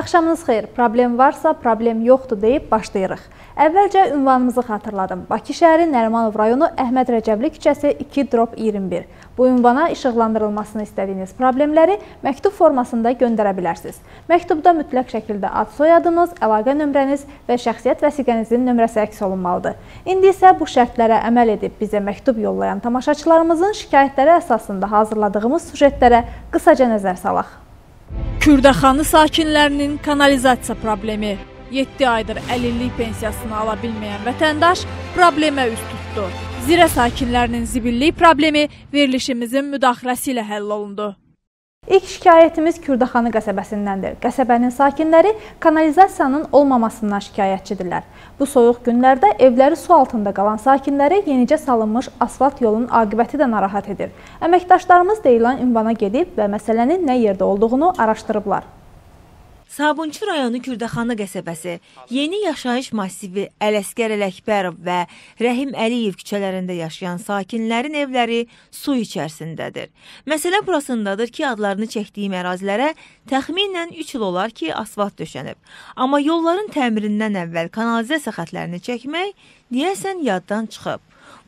Axşamınız xeyir, problem varsa problem yoxdur deyib başlayırıq. Əvvəlcə ünvanımızı xatırladım. Bakı şəhəri Nermanov rayonu Əhməd Rəcəvli küçəsi 2-21. Bu ünvana işıqlandırılmasını istədiyiniz problemləri məktub formasında göndərə bilərsiniz. Məktubda mütləq şəkildə ad soyadınız, əlaqə nömrəniz və şəxsiyyət vəsiqənizin nömrəsi əks olunmalıdır. İndi isə bu şərtlərə əməl edib bizə məktub yollayan tamaşaçılarımızın şikayətləri əsasında hazırladığımız sujetlərə qısaca nəzər salaq. Kürdəxanı sakinlərinin kanalizasiya problemi. 7 aydır əlillik pensiyasını ala bilməyən vətəndaş problemə üst tutdu. Zirə sakinlərinin zibillik problemi verilişimizin müdaxiləsi ilə həll olundu. İlk şikayətimiz Kürdəxanı qəsəbəsindəndir. Qəsəbənin sakinləri kanalizasiyanın olmamasından şikayətçidirlər. Bu soyuq günlərdə evləri su altında qalan sakinləri yenicə salınmış asfalt yolun aqibəti də narahat edir. Əməkdaşlarımız deyilən ünvana gedib və məsələnin nə yerdə olduğunu araşdırıblar. Sabunçu rayonu Kürdəxanı qəsəbəsi yeni yaşayış masivi Ələskər Ələkbərov və Rəhim Əliyev küçələrində yaşayan sakinlərin evləri su içərisindədir. Məsələ burasındadır ki, adlarını çəkdiyim ərazilərə təxminən 3 il olar ki, asfalt döşənib. Amma yolların təmirindən əvvəl kanalizasiya xətlərini çəkmək deyəsən yaddan çıxıb.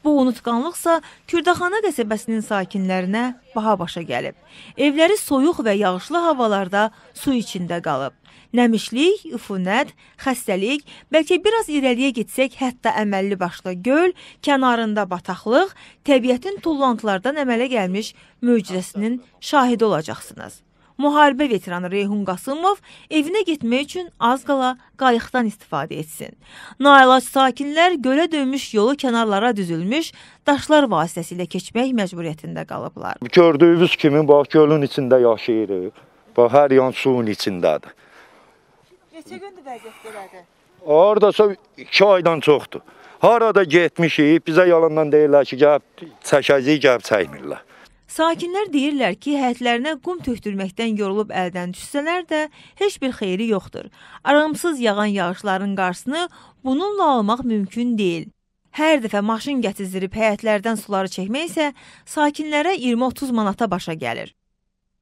Bu unutqanlıqsa Kürdəxana qəsəbəsinin sakinlərinə baha başa gəlib. Evləri soyuq və yağışlı havalarda su içində qalıb. Nəmişlik, üfunət, xəstəlik, bəlkə biraz irəliyə getsək hətta əməlli başlı göl, kənarında bataqlıq, təbiətin tullantılardan əmələ gəlmiş möcüzəsinin şahidi olacaqsınız. Müharibə veteranı Reyhun Qasımov evinə getmək üçün az qala qayıqdan istifadə etsin. Nailac sakinlər gölə dönmüş yolu kənarlara düzülmüş daşlar vasitəsilə keçmək məcburiyyətində qalıblar. Gördüyünüz kimi bax gölün içində yaşayırıq. Bax hər yan suyun içindədir. Neçə gündür vəziyyət belədir? Oradasa 2 aydan çoxdur. Harada getmişik, bizə yalandan deyirlər ki, gəlib çəkəcəyik, gəlib çəkmirlər. Sakinlər deyirlər ki, həyətlərinə qum tökdürməkdən yorulub əldən düşsələr də heç bir xeyri yoxdur. Aramsız yağan yağışların qarşısını bununla almaq mümkün deyil. Hər dəfə maşın gətizdirib həyətlərdən suları çəkmək isə sakinlərə 20-30 manata başa gəlir.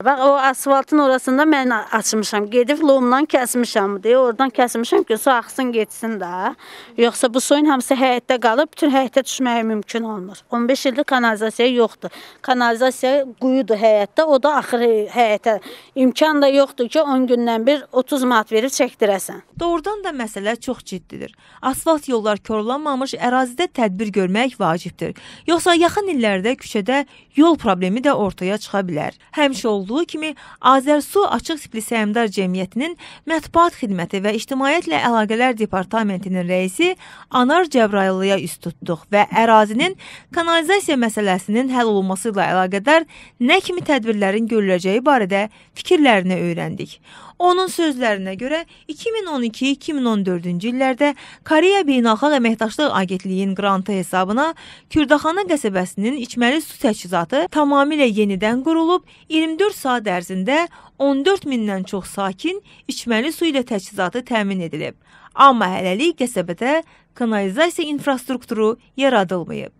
Bax, o asfaltın orasında mən açmışam, gedib lomdan kəsmişam deyə, oradan kəsmişam ki, su axsın getsin də. Yoxsa bu suyun hamısı həyətdə qalıb, bütün həyətdə düşməyə mümkün olmur. 15 ildir kanalizasiya yoxdur. Kanalizasiya quyudur həyətdə, o da axır həyətə. İmkan da yoxdur ki, 10 gündən bir 30 manat verib çəkdirəsən. Doğrudan da məsələ çox ciddidir. Asfalt yollar korlanmamış ərazidə tədbir görmək vacibdir. Yoxsa yaxın illərdə küçədə yol problemi də ortaya çıxa bilər. Həmişə olduğu kimi Azərsu Açıq Tipli Səhmdar Cəmiyyətinin Mətbuat Xidməti və İctimaiyyətlə Əlaqələr Departamentinin rəisi Anar Cəbraylıya üst tutduq və ərazinin kanalizasiya məsələsinin həll olunması ilə əlaqədar nə kimi tədbirlərin görüləcəyi barədə fikirlərini öyrəndik. Onun sözlərinə görə 2012-2014-cü illərdə Koreya Beynalxalq Əməkdaşlıq Agentliyin qrantı hesabına Kürdəxanı qəsəbəsinin içməli su təchizatı tamamilə yenidən qurulub, 24 saat ərzində 14 mindən çox sakin içməli su ilə təchizatı təmin edilib. Amma hələlik qəsəbədə kanalizasiya infrastrukturu yaradılmayıb.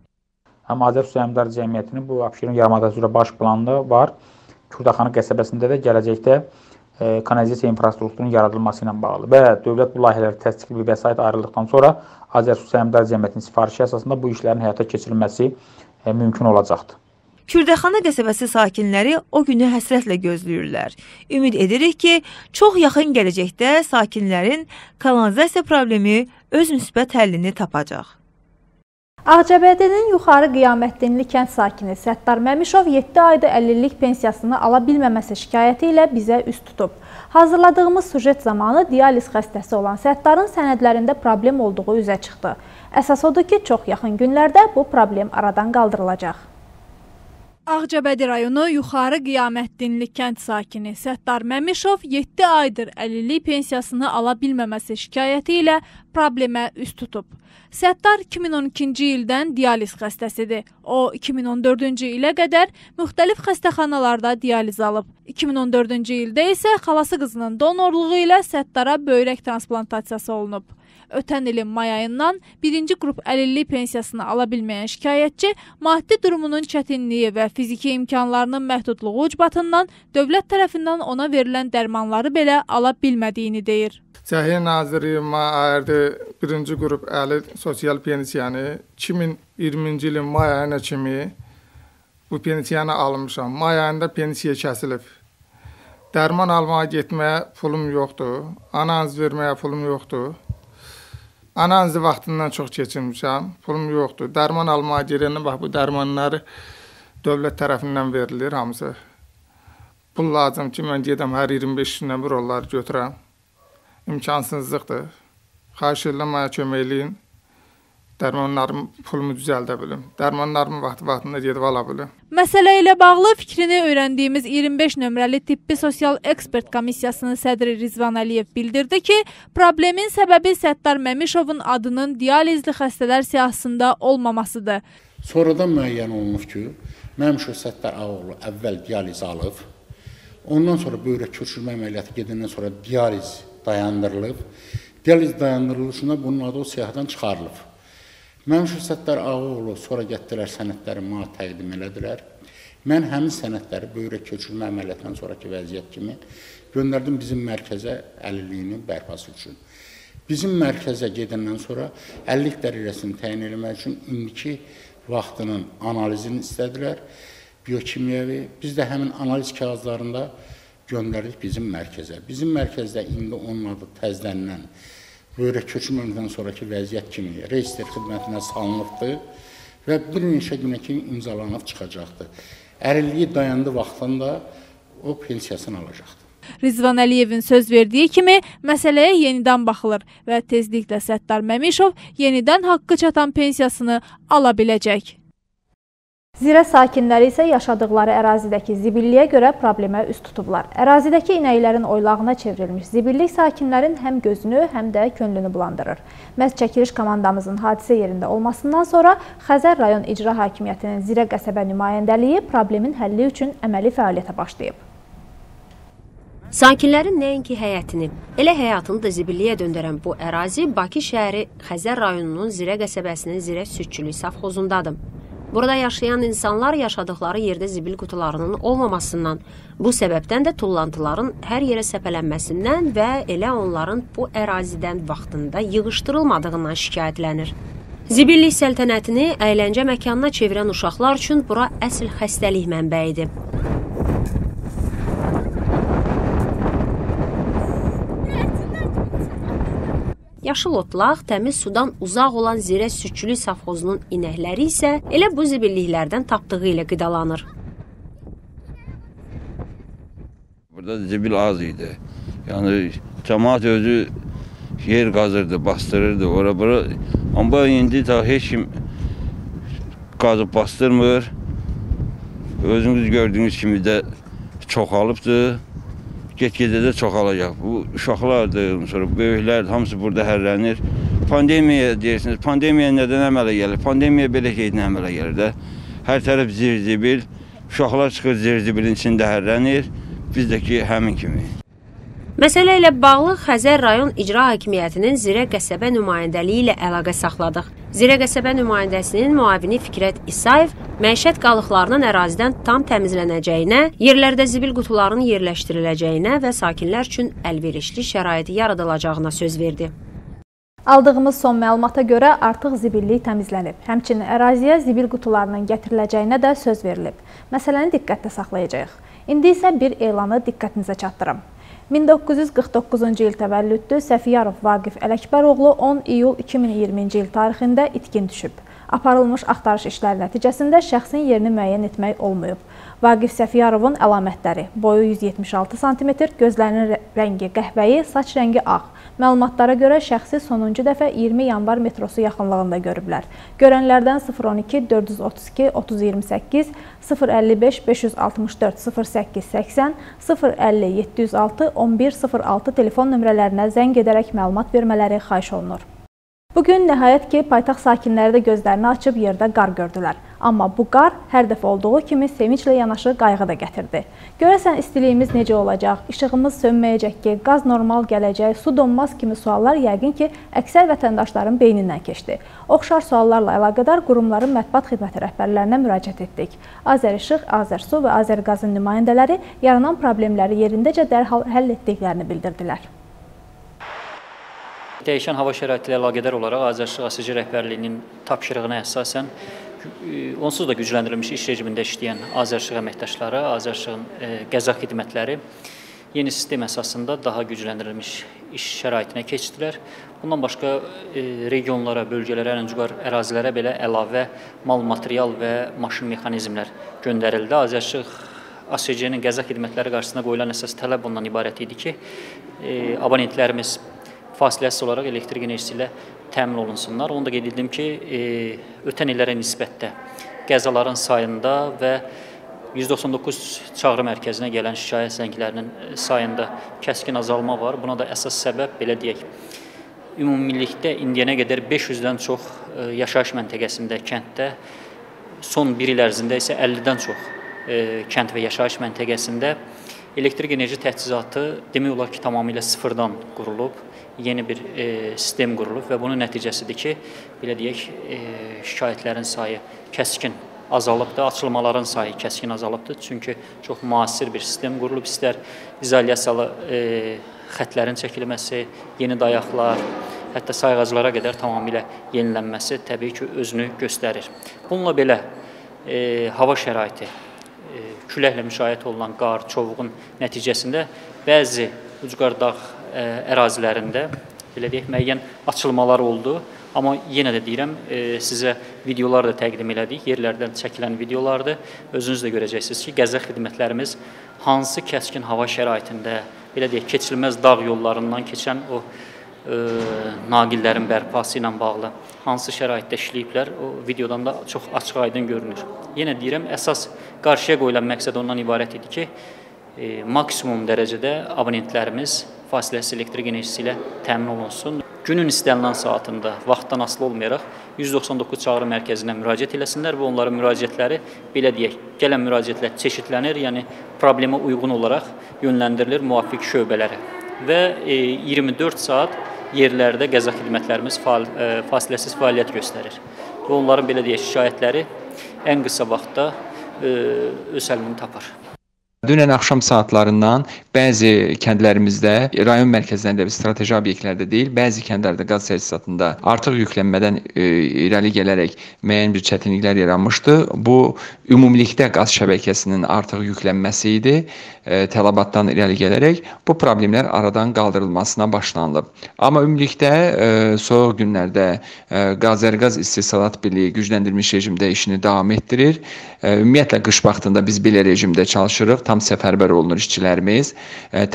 Həm Azərsu Əmdar Cəmiyyətinin bu Abşeron yarımadası üzrə baş planı var. Kürdəxanı qəsəbəsində də gələcəkdə kanalizasiya infrastrukturunun yaradılması ilə bağlı və dövlət bu layihələri təsdiq və vəsait ayrıldıqdan sonra Azərsu Səhmdar Cəmiyyətinin sifarişi əsasında bu işlərin həyata keçirilməsi mümkün olacaqdır. Kürdəxanı qəsəbəsi sakinləri o günü həsrətlə gözləyirlər. Ümid edirik ki, çox yaxın gələcəkdə sakinlərin kanalizasiya problemi öz müsbət həllini tapacaq. Ağcabədinin yuxarı qiyamətdinli kənd sakini Səttar Məmişov 7 ayda əlillik pensiyasını ala bilməməsi şikayəti ilə bizə üst tutub. Hazırladığımız sujet zamanı dializ xəstəsi olan Səttarın sənədlərində problem olduğu üzə çıxdı. Əsas odur ki, çox yaxın günlərdə bu problem aradan qaldırılacaq. Ağcabədi rayonu yuxarı qiyamətdinli kənd sakini Səttar Məmişov 7 aydır əlillik pensiyasını ala bilməməsi şikayəti ilə problemə üst tutub. Səttar 2012-ci ildən dializ xəstəsidir. O, 2014-cü ilə qədər müxtəlif xəstəxanalarda dializ alıb. 2014-cü ildə isə xalası qızının donorluğu ilə Səttara böyrək transplantasiyası olunub. Ötən ilin may ayından birinci qrup əlillik pensiyasını ala bilməyən şikayətçi maddi durumunun çətinliyi və fiziki imkanlarının məhdudluğu ucbatından dövlət tərəfindən ona verilən dərmanları belə ala bilmədiyini deyir. Səhiyyə Naziri may ayında birinci qrup əlillik sosial pensiyanı 2020-ci ilin may ayına kimi bu pensiyanı almışam. May ayında pensiya kəsilib. Dərman almağa getməyə pulum yoxdur. Analiz verməyə pulum yoxdur. Analiz vaxtından çox keçirmişəm. Pulum yoxdur. Dərman almağa gedəndə bax bu dərmanlar dövlət tərəfindən verilir hamısı. Pul lazım ki, mən gedəm hər 25 gündən bir onları götürəm. İmkansızlıqdır. Xahiş edirəm mənə kömək eləyin. Dərmanlarım pulumu düzəldə bilim. Dərmanlarımı vaxtında gedib ala bilim. Məsələ ilə bağlı fikrini öyrəndiyimiz 25 nömrəli Tibbi Sosial Ekspert Komissiyasının sədri Rizvan Əliyev bildirdi ki, problemin səbəbi Səttar Məmişovun adının dializli xəstələr siyahısında olmamasıdır. Sonradan müəyyən olunub ki, Məmişov Səttar Ağoğlu əvvəl dializ alıb, ondan sonra böyrək köçürmə əməliyyatı gedəndən sonra dializ dayandırılıb. Dializ dayandırılışında bunun adı o siyahıdan çıxarılıb. Məmişov Səttar Ağaoğlu sonra getdilər sənədləri mənə təqdim elədilər. Mən həmin sənədləri böyrək köçürmə əməliyyatından sonraki vəziyyət kimi göndərdim bizim mərkəzə əlilliyinin bərpası üçün. Bizim mərkəzə gedəndən sonra əlillik dərəcəsini təyin etmək üçün indiki vaxtının analizini istədilər, biokimyəvi. Biz də həmin analiz kağızlarında göndərdik bizim mərkəzə. Bizim mərkəzdə indi onun adı təzlənilən böyrək köçürmədən sonraki vəziyyət kimi reistr xidmətinə salınıbdır və bir neçə günə kimi imzalanıb çıxacaqdır. Əlilliyi dayandığı vaxtında o pensiyasını alacaqdır. Rizvan Əliyevin söz verdiyi kimi məsələyə yenidən baxılır və tezliklə Səttar Məmişov yenidən haqqı çatan pensiyasını ala biləcək. Zirə sakinləri isə yaşadıkları ərazidəki zibilliyə görə problemə üst tutublar. Ərazidəki inəklərin oylağına çevrilmiş zibillik sakinlərin həm gözünü, həm də könlünü bulandırır. Məhz çəkiliş komandamızın hadisə yerində olmasından sonra Xəzər rayon icra hakimiyyətinin Zirə qəsəbə nümayəndəliyi problemin həlli üçün əməli fəaliyyətə başlayıb. Sakinlərin nəinki həyətini, elə həyatını da zibilliyə döndürən bu ərazi Bakı şəhəri Xəzər rayonunun Zirə qəsəbəsinin Zirə südçülük safxozundadır. Burada yaşayan insanlar yaşadıkları yerdə zibil qutularının olmamasından, bu səbəbdən də tullantıların hər yerə səpələnməsindən və elə onların bu ərazidən vaxtında yığışdırılmadığından şikayətlənir. Zibillik səltənətini əyləncə məkanına çevirən uşaqlar üçün bura əsl xəstəlik mənbəyidir. Yaşıl otlaq, təmiz sudan uzaq olan Zirə südçülük safxozunun inəkləri isə elə bu zibilliklərdən tapdığı ilə qidalanır. Burada zibil az idi. Yəni cəmaət özü yer qazırdı, bastırırdı. Ora-bura. Amma indi ta heç kim qazıb bastırmır. Özünüz gördüyünüz kimi də çoxalıbdır. Get-gedə də çoxalacaq. Bu uşaqlar deyilmiş, sonra böyüklər hamısı burada hərlənir. Pandemiya deyirsiniz, pandemiya nədən əmələ gəlir? Pandemiya belə şeydən əmələ gəlir də. Hər tərəf zirzibil, uşaqlar çıxır zirzibilin içində hərlənir, bizdəki həmin kimi. Məsələ ilə bağlı Xəzər rayon icra hakimiyyətinin Zirə qəsəbə nümayəndəliyi ilə əlaqə saxladıq. Zirə qəsəbə nümayəndəsinin müavini Fikrət İsaev məişət qalıqlarının ərazidən tam təmizlənəcəyinə, yerlərdə zibil qutularının yerləşdiriləcəyinə və sakinlər üçün əlverişli şəraiti yaradılacağına söz verdi. Aldığımız son məlumata görə artıq zibillik təmizlənib. Həmçinin əraziyə zibil qutularının gətiriləcəyinə də söz verilib. Məsələni diqqətdə saxlayacağıq. İndi isə bir elanı diqqətinizə çatdırım. 1949-cu il təvəllüddü Səfiyarov Vagif Ələkbəroğlu 10 iyul 2020-ci il tarixində itkin düşüb. Aparılmış axtarış işləri nəticəsində şəxsin yerini müəyyən etmək olmayıb. Vagif Səfiyarovun əlamətləri: boyu 176 cm, gözlərinin rəngi qəhvəyi, saç rəngi ağ. Məlumatlara görə şəxsi sonuncu dəfə 20 yanvar metrosu yaxınlığında görüblər. Görənlərdən 012-432-3028, 055-564-0880, 050-706-1106 telefon nömrələrinə zəng edərək məlumat vermələri xahiş olunur. Bugün nəhayət ki, paytaxt sakinləri də gözlərini açıb yerdə qar gördülər. Amma bu qar hər dəfə olduğu kimi sevinclə yanaşı qayğı da gətirdi. Görəsən istiliyimiz necə olacaq, işığımız sönməyəcək ki, qaz normal gələcək, su donmaz kimi suallar yəqin ki, əksər vətəndaşların beynindən keçdi. Oxşar suallarla əlaqədar qurumların mətbuat xidməti rəhbərlərinə müraciət etdik. Azərişıq, Azərsu və Azərqazın nümayəndələri yaranan problemləri yerindəcə dərhal həll etdiklərini bildirdilər. Dəyişən hava şəraiti ilə əlaqədar olaraq Azərişıq ASC rəhbərliyinin tapşırığına əsasən onsuz da gücləndirilmiş iş rejimində işləyən Azərişıq əməkdaşları, Azərişığın qəza xidmətləri yeni sistem əsasında daha gücləndirilmiş iş şəraitinə keçdilər. Bundan başqa regionlara, bölgələrə, əncuqar ərazilərə belə əlavə mal, material və maşın mexanizmlər göndərildi. Azərişıq ASC-nin qəza xidmətləri qarşısında qoyulan əsas tələb ondan ibarət idi ki, abonentlərimiz fasiləsiz olaraq elektrik enerjisi ilə təmin olunsunlar. Onu da qeyd etdim ki, ötən illərə nisbətdə qəzaların sayında və 199 çağrı mərkəzinə gələn şikayət zənglərinin sayında kəskin azalma var. Buna da əsas səbəb, belə deyək, ümumilikdə indiyənə qədər 500-dən çox yaşayış məntəqəsində, kənddə, son bir il ərzində isə 50-dən çox kənd və yaşayış məntəqəsində elektrik enerji təchizatı demək olar ki, tamamilə sıfırdan qurulub. Yeni bir sistem qurulub və bunun nəticəsidir ki, belə deyək, şikayətlərin sayı kəskin azalıbdır, açılmaların sayı kəskin azalıbdır. Çünki çox müasir bir sistem qurulub, istər izolyasiyalı xətlərin çəkilməsi, yeni dayaqlar, hətta sayğaclara qədər tamamilə yenilənməsi təbii ki, özünü göstərir. Bununla belə hava şəraiti, küləklə müşayiət olunan qar, çovuğun nəticəsində bəzi ucqardağ ərazilərində belə deyək, müəyyən açılmalar oldu. Amma yenə də deyirəm, sizə videolar da təqdim elədik, yerlərdən çəkilən videolardır. Özünüz də görəcəksiniz ki, qəza xidmətlərimiz hansı kəskin hava şəraitində, belə deyək, keçilməz dağ yollarından keçən o naqillərin bərpası ilə bağlı hansı şəraitdə işləyiblər, o videodan da çox açıq-aydın görünür. Yenə deyirəm, əsas qarşıya qoyulan məqsəd ondan ibarət idi ki, maksimum dərəcədə abonentlərimiz fasiləsiz elektrik enerjisi ilə təmin olunsun. Günün istənilən saatında, vaxtdan asılı olmayaraq 199 çağrı mərkəzinə müraciət eləsinlər və onların müraciətləri, belə deyək, gələn müraciətlər çeşidlənir, yəni problemə uyğun olaraq yönləndirilir müvafiq şöbələrə. Və 24 saat yerlərdə qəza xidmətlərimiz fasiləsiz fəaliyyət göstərir. Və onların, belə deyək, şikayətləri ən qısa vaxtda öz həllini tapar. Dünən axşam saatlarından bəzi kəndlərimizdə, rayon mərkəzlərində və strateji obyektlərdə deyil, bəzi kəndlərdə qaz təchizatında artıq yüklənmədən irəli gələrək müəyyən bir çətinliklər yaranmışdı. Bu, ümumilikdə qaz şəbəkəsinin artıq yüklənməsi idi, tələbatdan irəli gələrək bu problemlər aradan qaldırılmasına başlanılıb. Amma ümumilikdə soyuq günlərdə Azərqaz İstehsalat Birliyi gücləndirilmiş rejimdə işini davam etdirir. Ümumiyyətlə, qış vaxtında biz belə rejimdə çalışırıq. Tam səfərbər olunur işçilərimiz.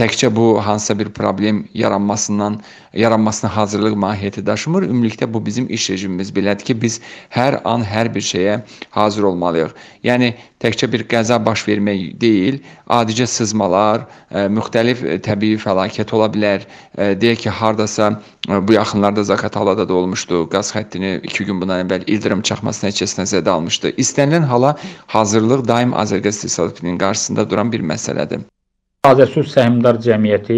Təkcə bu hansısa bir problem yaranmasına hazırlıq mahiyyəti daşımır. Ümumilikdə bu bizim iş rejimimiz belədir ki, biz hər an hər bir şeyə hazır olmalıyıq. Yəni, təkcə bir qəza baş vermək deyil, adicə sızmalar, müxtəlif təbii fəlakət ola bilər. Deyək ki, hardasa bu yaxınlarda Zaqatalada da olmuşdu, qaz xəttini 2 gün bundan əvvəl ildırım çaxması nəticəsində zədə almışdı. İstənilən hala hazırlıq daim Azərqaz İstehsalat Birliyinin qarşısında duran bir məsələdir. Azərsu Səhmdar Cəmiyyəti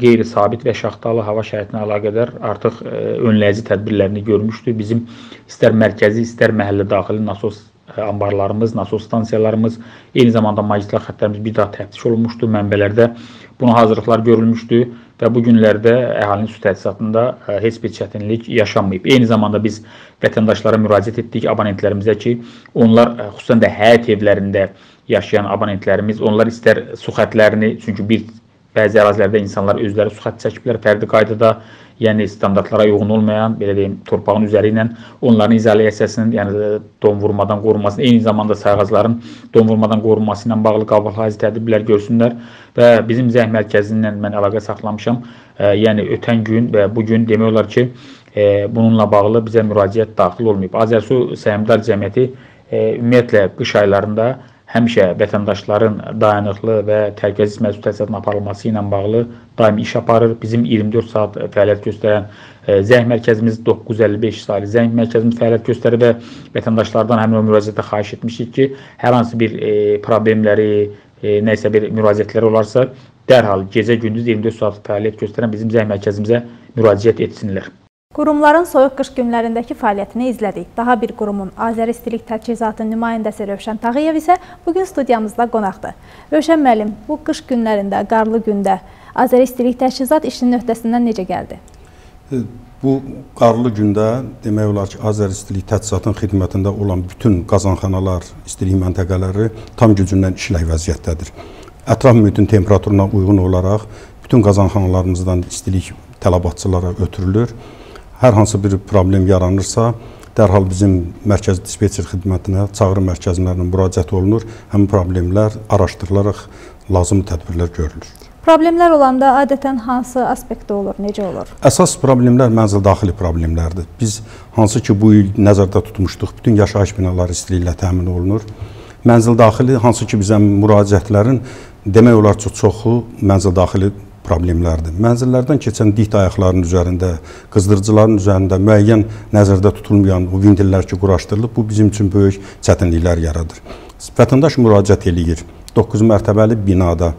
qeyri-sabit və şaxtalı hava şəraitinə əlaqədar artıq önləyici tədbirlərini görmüşdü. Bizim istər mərkəzi, istər məhəllə daxili nasos ambarlarımız, nasos stansiyalarımız, eyni zamanda magistral xətlərimiz bir daha təftiş olunmuşdu. Mənbələrdə buna hazırlıqlar görülmüşdü və bu günlərdə əhalinin su təchizatında heç bir çətinlik yaşanmayıb. Eyni zamanda biz vətəndaşlara müraciət etdik, abonentlərimizə ki, onlar xüsusən də həyət evlərində yaşayan abonentlərimiz, onlar istər su xətlərini, çünki bəzi ərazilərdə insanlar özləri su xətt çəkiblər fərdi qaydada, yəni standartlara uyğun olmayan, belə deyim, torpağın üzəri ilə onların izolyasiyasının, yəni don vurmadan qorunması, eyni zamanda sayğacların don vurmadan qorunması ilə bağlı qabahatli tədbirlər görsünlər və bizim zəng mərkəzindən mən əlaqə saxlamışam. Yəni ötən gün və bu gün demək olar ki, bununla bağlı bizə müraciət daxil olmayıb. Azərsu Səhmdar Cəmiyyəti ümumiyyətlə qış aylarında həmişə vətəndaşların dayanıqlı və təhlükəsiz məsuliyyət təsisatının aparılması ilə bağlı daimi iş aparır. Bizim 24 saat fəaliyyət göstərən zəng mərkəzimiz 955 saylı zəng mərkəzimiz fəaliyyət göstərir və vətəndaşlardan həmin o müraciətdə xahiş etmişik ki, hər hansı bir problemləri, nəysə bir müraciətləri olarsa, dərhal gecə-gündüz 24 saat fəaliyyət göstərən bizim zəng mərkəzimizə müraciət etsinlər. Qurumların soyuq qış günlərindəki fəaliyyətini izlədik. Daha bir qurumun Azəristilik Təchizatı nümayəndəsi Rövşən Tağıyev isə bugün studiyamızda qonaqdır. Rövşən müəllim, bu qış günlərində, qarlı gündə Azəristilik Təchizat işinin öhdəsindən necə gəldi? Bu qarlı gündə demək olar ki, Azəristilik Təchizatının xidmətində olan bütün qazanxanalar, istilik məntəqələri tam gücündən işlək vəziyyətdədir. Ətraf mühitin temperaturuna uyğun olaraq bütün qazanxanalarımızdan istilik tələbatçılara ötürülür. Hər hansı bir problem yaranırsa, dərhal bizim mərkəzi dispetçer xidmətinə, çağırım mərkəzlərinin müraciət olunur. Həmin problemlər araşdırılaraq lazım tədbirlər görülür. Problemlər olanda adətən hansı aspektdə olur, necə olur? Əsas problemlər mənzil daxili problemlərdir. Biz hansı ki, bu il nəzərdə tutmuşduq, bütün yaşayış binaları istiliklə təmin olunur. Mənzil daxili hansı ki, bizə müraciətlərin demək olar ki, çoxu mənzil daxili problemlərdir. Mənzillərdən keçən dikt ayaqlarının üzərində, qızdırıcıların üzərində müəyyən nəzərdə tutulmayan o vintillər ki, quraşdırılıb, bu bizim üçün böyük çətinliklər yaradır. Vətəndaş müraciət eləyir. 9 mərtəbəli binada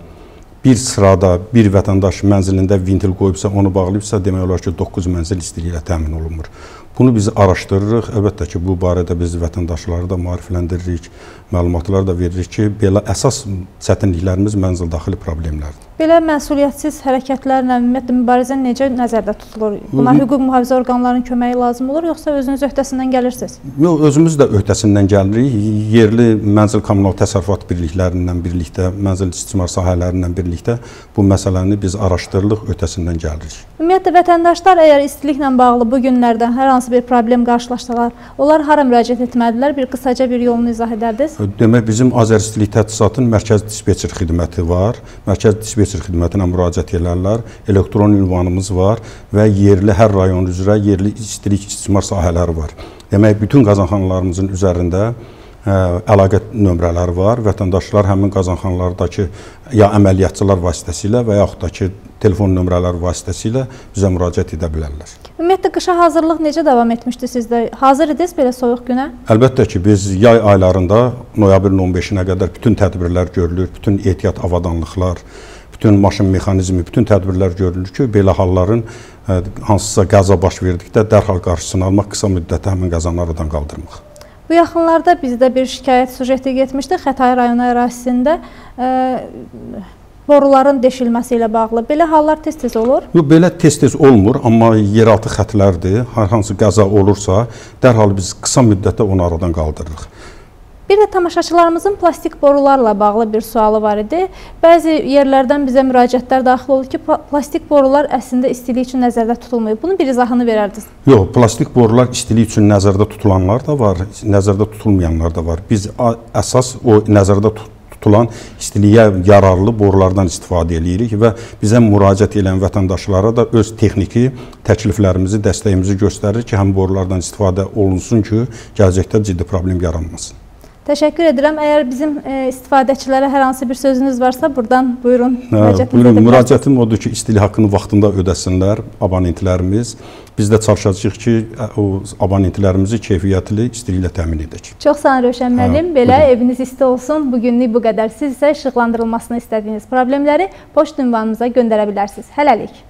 bir sırada bir vətəndaş mənzilində vintil qoyubsa, onu bağlayıbsa, demək olar ki, 9 mənzil istiliklə təmin olunmur. Bunu biz araşdırırıq. Əlbəttə ki, bu barədə biz vətəndaşları da maarifləndiririk, məlumatlar da veririk ki, belə əsas çətinliklərimiz mənzil daxili problemlərdir. Belə məsuliyyətsiz hərəkətlərlə ümumiyyətlə mübarizə necə nəzərdə tutulur? Buna hüquq mühafizə orqanlarının köməyi lazım olur, yoxsa özünüz öhdəsindən gəlirsiniz? Yox, özümüz də öhdəsindən gəlirik. Yerli mənzil kommunal təsərrüfat birliklərindən birlikdə, mənzil istismar sahələrindən birlikdə bu məsələni biz araşdırırıq, öhdəsindən gəlirik. Ümumiyyətlə vətəndaşlar əgər istiliklə bağlı bu günlərdən hər hansı bir problem qarşılaşdılar, onlar hara müraciət etməlidirlər? Bir qısaca bir yolunu izah edərdiniz? Demək, bizim Azəristilik Təchizatının mərkəzi dispetçer xidməti var. Mərkəzi dispetçer xidmətinə müraciət edərlər. Elektron ünvanımız var və yerli hər rayon üzrə yerli istilik istismar sahələri var. Demək, bütün qazanxanalarımızın üzərində əlaqə nömrələri var. Vətəndaşlar həmin qazanxanalardakı ya əməliyyatçılar vasitəsilə və yaxud da ki, telefon nömrələri vasitəsilə bizə müraciət edə bilərlər. Ümumiyyətlə, qışa hazırlıq necə davam etmişdi sizdə? Hazır idiniz belə soyuq günə? Əlbəttə ki, biz yay aylarında noyabrın 15-nə qədər bütün tədbirlər görülür, bütün ehtiyat avadanlıqlar, bütün maşın mexanizmi, bütün tədbirlər görülür ki, belə halların hansısa qəza baş verdikdə dərhal qarşısını almaq, qısa müddətdə həmin qəzanları aradan qaldırmaq. Bu yaxınlarda bizdə bir şikayət sujeti getmişdi Xətay rayonu ərazisində boruların deşilməsi ilə bağlı. Belə hallar tez-tez olur? Yox, belə tez-tez olmur, amma yeraltı xətlərdir. Hər hansı qəza olursa, dərhal biz qısa müddətdə onu aradan qaldırırıq. Bir də tamaşaçılarımızın plastik borularla bağlı bir sualı var idi. Bəzi yerlərdən bizə müraciətlər daxil oldu ki, plastik borular əslində istilik üçün nəzərdə tutulmuyor. Bunun bir izahını verərdiniz. Yox, plastik borular istilik üçün nəzərdə tutulanlar da var, nəzərdə tutulmayanlar da var. Biz əsas o nəzərdə tutulan istiliyə yararlı borulardan istifadə edirik və bizə müraciət edən vətəndaşlara da öz texniki təkliflərimizi, dəstəyimizi göstərir ki, həm borulardan istifadə olunsun ki, gələcəkdə ciddi problem yaranmasın. Təşəkkür edirəm. Əgər bizim istifadəçilərə hər hansı bir sözünüz varsa, buradan buyurun. Buyurun, müraciətim odur ki, istilik haqqını vaxtında ödəsinlər abonentlərimiz. Biz də çalışacağıq ki, abonentlərimizi keyfiyyətli istiliklə təmin edək. Çox sağ olun, Rövşən müəllim. Belə eviniz isti olsun. Bugünlük bu qədər. Siz isə işıqlandırılmasını istədiyiniz problemləri poçt ünvanımıza göndərə bilərsiniz. Hələlik.